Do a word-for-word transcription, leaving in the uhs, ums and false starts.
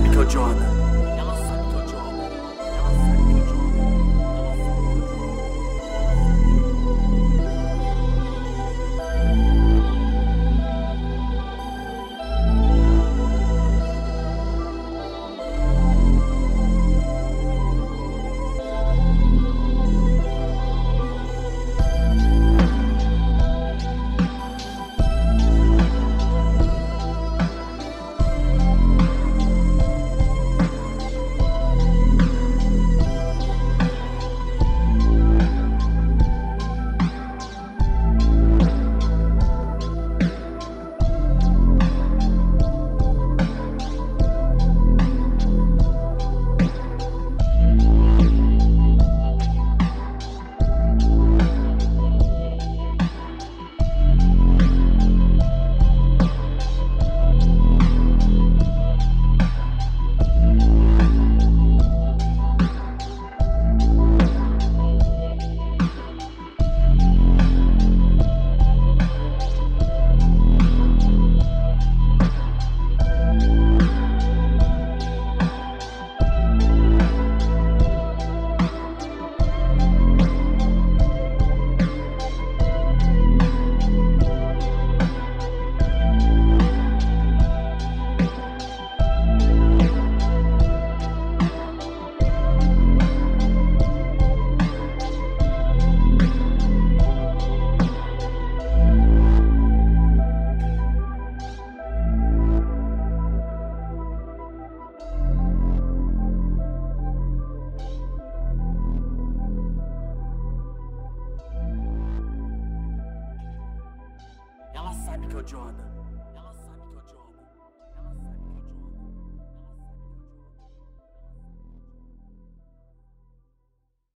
had to go join them.